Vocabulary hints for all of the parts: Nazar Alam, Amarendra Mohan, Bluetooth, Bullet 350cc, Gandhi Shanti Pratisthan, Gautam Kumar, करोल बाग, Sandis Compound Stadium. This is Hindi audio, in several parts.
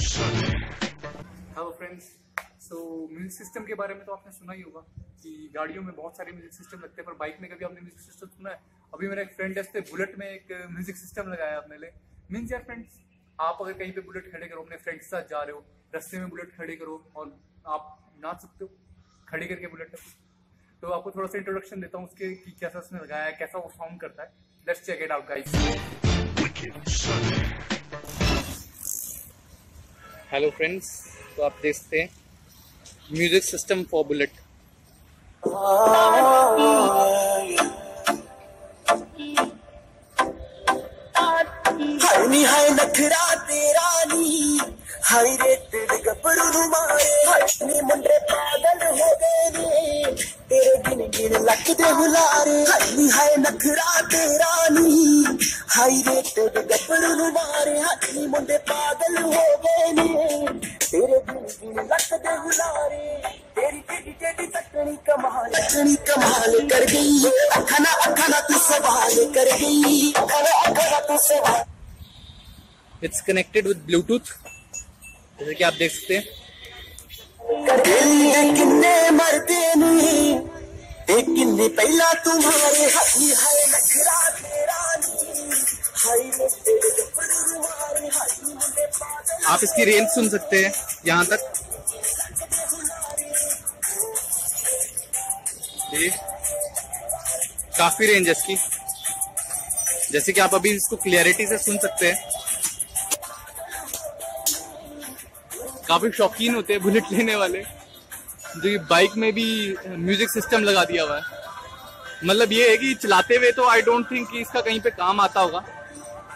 Hello friends, so music system के बारे में तो आपने सुना ही होगा कि गाड़ियों में बहुत सारे म्यूजिक सिस्टम लगते हैं, पर बाइक में कभी आपने म्यूजिक सिस्टम सुना है? अभी मेरा एक फ्रेंड है, बुलेट में एक म्यूजिक सिस्टम लगाया अपने लिए। मीन्स यार फ्रेंड्स, आप अगर कहीं पे बुलेट खड़े करो, अपने फ्रेंड के साथ जा रहे हो, रस्ते में बुलेट खड़े करो और आप नाच सकते हो खड़े करके बुलेट। तो आपको थोड़ा सा इंट्रोडक्शन देता हूँ उसके कि कैसा उसने लगाया है, कैसा वो साउंड करता है। Let's check it out guys. Hello friends, तो आप देखते हैं म्यूजिक सिस्टम फॉर बुलेट। कमाल कर गई, अखाना अखाना तू सवाल कर गई, अखाना अखाना तू सवाल। इट्स कनेक्टेड विद ब्लूटूथ, जैसे कि आप देख सकते हैं। कर गई किन्ने मरते नहीं, किन्ने पहला तुम्हारे हाथी है नखरा तेरा नी। आप इसकी रेंज सुन सकते हैं यहाँ तक। ये काफी रेंज है इसकी, जैसे कि आप अभी इसको क्लियरिटी से सुन सकते हैं। काफी शौकीन होते हैं बुलेट लेने वाले, जो ये बाइक में भी म्यूजिक सिस्टम लगा दिया हुआ है। मतलब ये है कि चलाते हुए तो आई डोंट थिंक कि इसका कहीं पे काम आता होगा,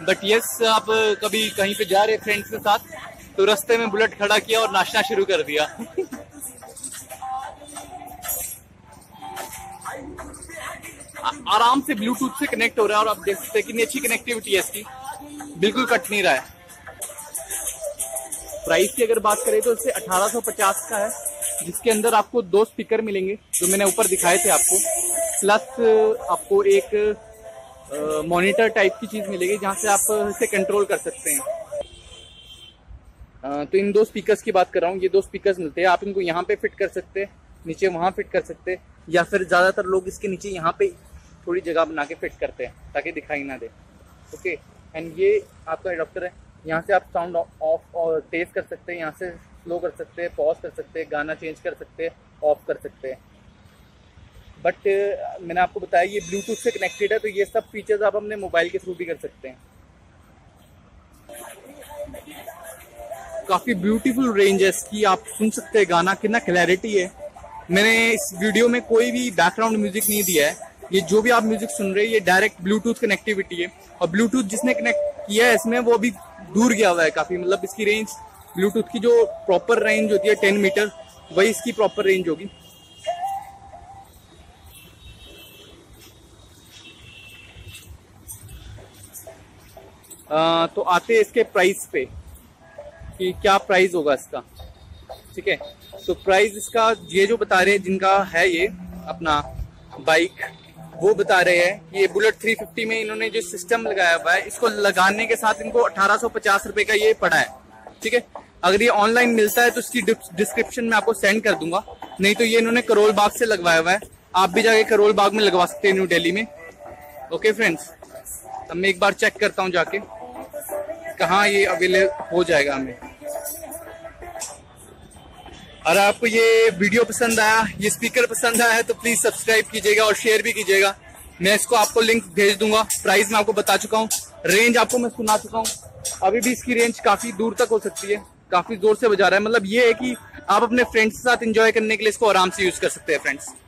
बट यस आप कभी कहीं पे जा रहे फ्रेंड्स के साथ तो रास्ते में बुलेट खड़ा किया और नाचना शुरू कर दिया। आराम से ब्लूटूथ से कनेक्ट हो रहा है और आप देख सकते हैं कितनी अच्छी कनेक्टिविटी है इसकी, बिल्कुल कट नहीं रहा है। प्राइस की अगर बात करें तो इससे 1850 का है, जिसके अंदर आपको 2 स्पीकर मिलेंगे जो मैंने ऊपर दिखाए थे आपको, प्लस आपको एक मॉनिटर टाइप की चीज मिलेगी जहां से आप इसे कंट्रोल कर सकते हैं। तो इन 2 स्पीकर्स की बात कर रहा हूँ। ये 2 स्पीकर्स मिलते हैं, आप इनको यहाँ पे फिट कर सकते हैं, नीचे वहाँ फिट कर सकते हैं, या फिर ज़्यादातर लोग इसके नीचे यहाँ पे थोड़ी जगह बना के फिट करते हैं ताकि दिखाई ना दे। ओके, एंड ये आपका एडाप्टर है, यहाँ से आप साउंड ऑफ और तेज़ कर सकते हैं, यहाँ से स्लो कर सकते हैं, पॉज कर सकते हैं, गाना चेंज कर सकते हैं, ऑफ कर सकते हैं। बट मैंने आपको बताया ये ब्लूटूथ से कनेक्टेड है, तो ये सब फीचर्स आप अपने मोबाइल के थ्रू भी कर सकते हैं। काफ़ी ब्यूटीफुल रेंज है इसकी, आप सुन सकते हैं गाना, कितना क्लैरिटी है। मैंने इस वीडियो में कोई भी बैकग्राउंड म्यूजिक नहीं दिया है, ये जो भी आप म्यूजिक सुन रहे हैं ये डायरेक्ट ब्लूटूथ कनेक्टिविटी है, और ब्लूटूथ जिसने कनेक्ट किया है इसमें वो अभी दूर गया हुआ है काफ़ी। मतलब इसकी रेंज ब्लूटूथ की जो प्रॉपर रेंज होती है 10 मीटर, वही इसकी प्रॉपर रेंज होगी। तो आते हैं इसके प्राइस पे कि क्या प्राइस होगा इसका। ठीक है, तो प्राइस इसका ये जो बता रहे हैं, जिनका है ये अपना बाइक, वो बता रहे हैं कि ये बुलेट 350 में इन्होंने जो सिस्टम लगाया हुआ है इसको लगाने के साथ इनको 1850 रुपये का ये पड़ा है। ठीक है, अगर ये ऑनलाइन मिलता है तो इसकी डिस्क्रिप्शन में आपको सेंड कर दूंगा, नहीं तो ये इन्होंने करोल बाग से लगवाया हुआ है, आप भी जाके करोल बाग में लगवा सकते हैं, न्यू दिल्ली में। ओके फ्रेंड्स, अब मैं एक बार चेक करता हूँ जाके कहाँ ये अवेलेबल हो जाएगा हमें। अगर आपको ये वीडियो पसंद आया, ये स्पीकर पसंद आया है तो प्लीज सब्सक्राइब कीजिएगा और शेयर भी कीजिएगा। मैं इसको आपको लिंक भेज दूंगा, प्राइस मैं आपको बता चुका हूँ, रेंज आपको मैं सुना चुका हूँ। अभी भी इसकी रेंज काफी दूर तक हो सकती है, काफी जोर से बजा रहा है। मतलब ये है कि आप अपने फ्रेंड्स के साथ एंजॉय करने के लिए इसको आराम से यूज कर सकते हैं फ्रेंड्स।